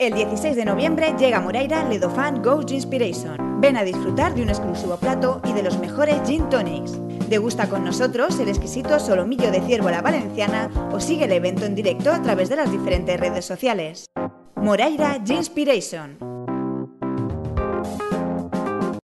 El 16 de noviembre llega Moraira Ledofan Go Ginspiration. Ven a disfrutar de un exclusivo plato y de los mejores gin tonics. Degusta con nosotros el exquisito solomillo de ciervo a la valenciana o sigue el evento en directo a través de las diferentes redes sociales. Moraira Ginspiration.